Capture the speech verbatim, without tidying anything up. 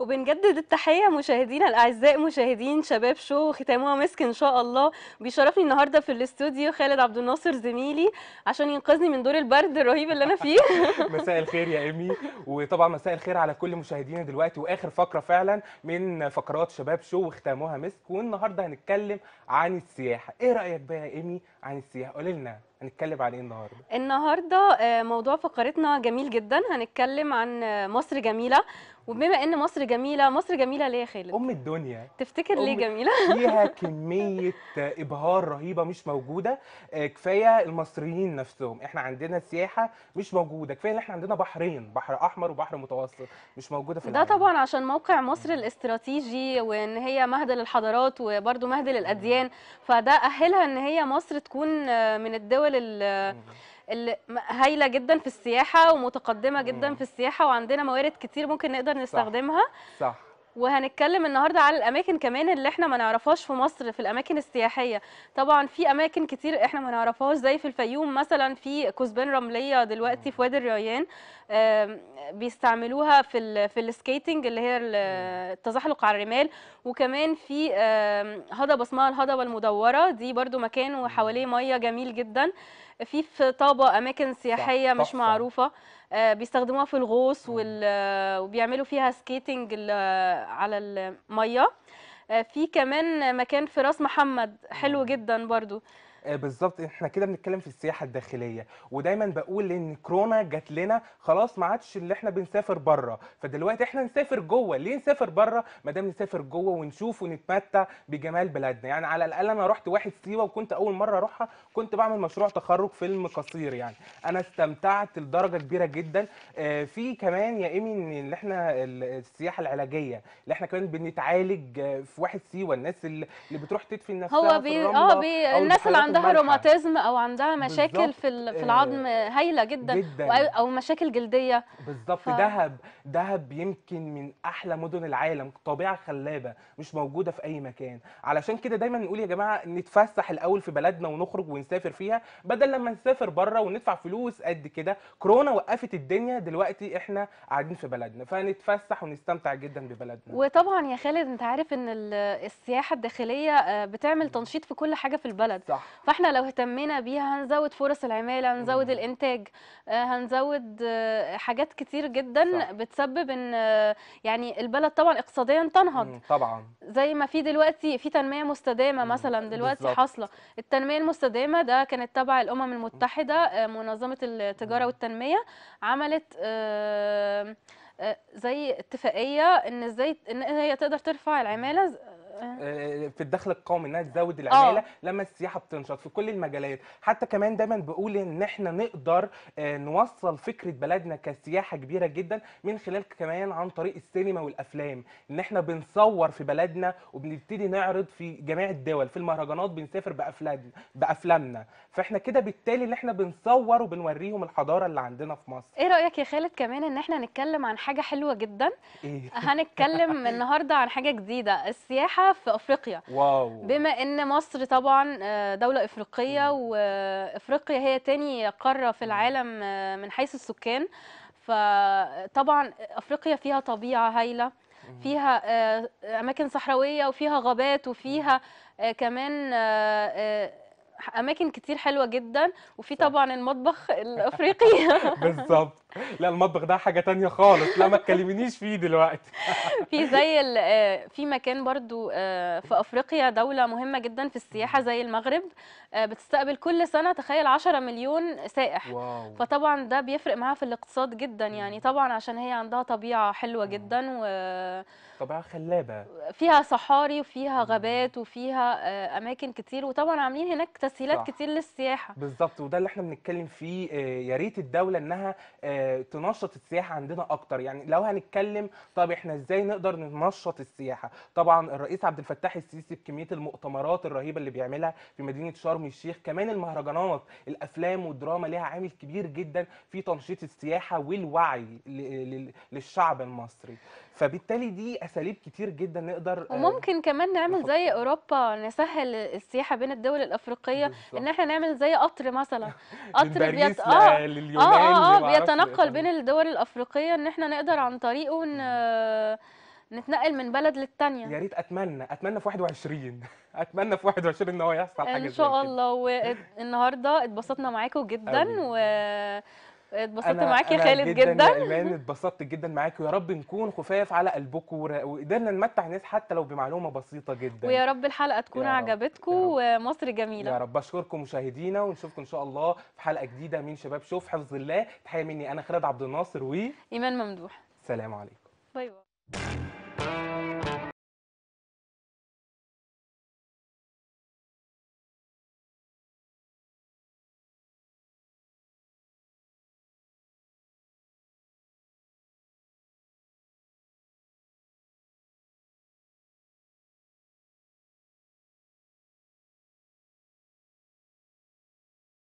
وبنجدد التحيه مشاهدينا الاعزاء، مشاهدين شباب شو، ختامها مسك ان شاء الله. بيشرفني النهارده في الاستوديو خالد عبد الناصر زميلي عشان ينقذني من دور البرد الرهيب اللي انا فيه. مساء الخير يا ايمي، وطبعا مساء الخير على كل مشاهدينا دلوقتي، واخر فقره فعلا من فقرات شباب شو وختامها مسك. والنهارده هنتكلم عن السياحه. ايه رايك بقى يا ايمي عن السياحه؟ قولي لنا هنتكلم عن ايه النهارده؟ النهارده موضوع فقرتنا جميل جدا، هنتكلم عن مصر جميله. وبما ان مصر جميله، مصر جميله ليه يا خالد؟ ام الدنيا. تفتكر ليه جميله؟ فيها كميه ابهار رهيبه مش موجوده، كفايه المصريين نفسهم. احنا عندنا سياحه مش موجوده، كفايه ان احنا عندنا بحرين، بحر احمر وبحر متوسط، مش موجوده في العالم. ده طبعا عشان موقع مصر الاستراتيجي، وان هي مهد للحضارات وبرده مهد للاديان، فده اهلها ان هي مصر تكون من الدول اللي هايله جدا في السياحه ومتقدمه جدا مم. في السياحه، وعندنا موارد كتير ممكن نقدر نستخدمها. صح, صح. وهنتكلم النهارده على الاماكن كمان اللي احنا ما نعرفهاش في مصر في الاماكن السياحيه. طبعا في اماكن كتير احنا ما نعرفهاش، زي في الفيوم مثلا في كثبان رمليه دلوقتي في وادي الريان بيستعملوها في في السكيتنج اللي هي التزحلق على الرمال، وكمان في هضبه اسمها الهضبه المدوره، دي برده مكان وحواليه ميه جميل جدا. في في طابه اماكن سياحيه مش معروفه بيستخدموها في الغوص وبيعملوا فيها سكيتنج على الميه. في كمان مكان في راس محمد حلو جدا برضو. بالظبط، احنا كده بنتكلم في السياحه الداخليه. ودايما بقول ان كورونا جات لنا خلاص، ما عادش اللي احنا بنسافر بره، فدلوقتي احنا نسافر جوه. ليه نسافر بره ما دام نسافر جوه ونشوف ونتمتع بجمال بلادنا؟ يعني على الاقل انا رحت واحد سيوه، وكنت اول مره اروحها كنت بعمل مشروع تخرج فيلم قصير، يعني انا استمتعت لدرجه كبيره جدا. في كمان يا ايمي ان احنا السياحه العلاجيه اللي احنا كمان بنتعالج في واحد سيوه، الناس اللي بتروح تدفن نفسها هو بي اه بي الناس اللي عندها روماتيزم او عندها مشاكل في في العظم هايله جدا, جداً. او مشاكل جلديه. بالظبط. ف... دهب دهب يمكن من احلى مدن العالم، طبيعه خلابه مش موجوده في اي مكان. علشان كده دايما نقول يا جماعه نتفسح الاول في بلدنا ونخرج ونسافر فيها، بدل لما نسافر بره وندفع فلوس قد كده. كورونا وقفت الدنيا، دلوقتي احنا قاعدين في بلدنا فنتفسح ونستمتع جدا ببلدنا. وطبعا يا خالد انت عارف ان السياحه الداخليه بتعمل تنشيط في كل حاجه في البلد. صح. فاحنا لو اهتمينا بيها هنزود فرص العماله، هنزود مم. الانتاج، هنزود حاجات كتير جدا. صح. بتسبب ان يعني البلد طبعا اقتصاديا تنهض طبعا، زي ما في دلوقتي في تنميه مستدامه مم. مثلا دلوقتي حاصله. التنميه المستدامه ده كانت تبع الامم المتحده، منظمه التجاره والتنميه عملت زي اتفاقيه ان ازاي ان هي تقدر ترفع العماله في الدخل القومي، انها تزود العماله أوه. لما السياحه بتنشط في كل المجالات. حتى كمان دايما بقول ان احنا نقدر نوصل فكره بلدنا كسياحه كبيره جدا من خلال كمان عن طريق السينما والافلام، ان احنا بنصور في بلدنا وبنبتدي نعرض في جميع الدول، في المهرجانات بنسافر بافلام بافلامنا، فاحنا كده بالتالي ان احنا بنصور وبنوريهم الحضاره اللي عندنا في مصر. ايه رايك يا خالد كمان ان احنا نتكلم عن حاجه حلوه جدا؟ إيه؟ هنتكلم النهارده عن حاجه جديده، السياحه في افريقيا. واو. بما ان مصر طبعا دوله افريقيه، وافريقيا هي تاني قاره في العالم من حيث السكان، فطبعا افريقيا فيها طبيعه هايله، فيها اماكن صحراويه وفيها غابات وفيها كمان اماكن كتير حلوه جدا، وفي طبعا المطبخ الافريقي. بالظبط. لا المطبخ ده حاجه تانية خالص، لا ما تكلمنيش فيه دلوقتي. في زي في مكان برضو في افريقيا، دوله مهمه جدا في السياحه زي المغرب، بتستقبل كل سنه تخيل عشرة مليون سائح. واو. فطبعا ده بيفرق معاها في الاقتصاد جدا، يعني طبعا عشان هي عندها طبيعه حلوه جدا و طبيعه خلابه، فيها صحاري وفيها غابات وفيها اماكن كتير، وطبعا عاملين هناك تسهيلات كتير للسياحه. بالظبط، وده اللي احنا بنتكلم فيه. يا ريت الدوله انها تنشط السياحه عندنا اكتر. يعني لو هنتكلم طب احنا ازاي نقدر ننشط السياحه، طبعا الرئيس عبد الفتاح السيسي بكميه المؤتمرات الرهيبه اللي بيعملها في مدينه شرم الشيخ، كمان المهرجانات، الافلام والدراما ليها عامل كبير جدا في تنشيط السياحه والوعي للشعب المصري، فبالتالي دي اساليب كتير جدا نقدر. وممكن كمان نعمل زي اوروبا، نسهل السياحه بين الدول الافريقيه. بالزبط. ان احنا نعمل زي قطر مثلا، قطر بيت... اه لليونان اه اه بيتنقل بين الدول الافريقيه، ان احنا نقدر عن طريقه ن... نتنقل من بلد للتانية. يا ريت، اتمنى اتمنى في واحد وعشرين اتمنى في واحد وعشرين ان هو يحصل حاجه زي كده ان شاء الله. والنهارده اتبسطنا معاكم جدا و اتبسطت معاك يا خالد جدا, جداً. ايمان اتبسطت جدا معاك، ويا رب نكون خفاف على قلبكم وقدرنا نمتع الناس حتى لو بمعلومه بسيطه جدا، ويا رب الحلقه تكون عجبتكم ومصر جميله يا رب. اشكركم مشاهدينا، ونشوفكم ان شاء الله في حلقه جديده من شباب شو في حفظ الله. تحيه مني انا خالد عبد الناصر و ايمان ممدوح. سلام عليكم، باي باي.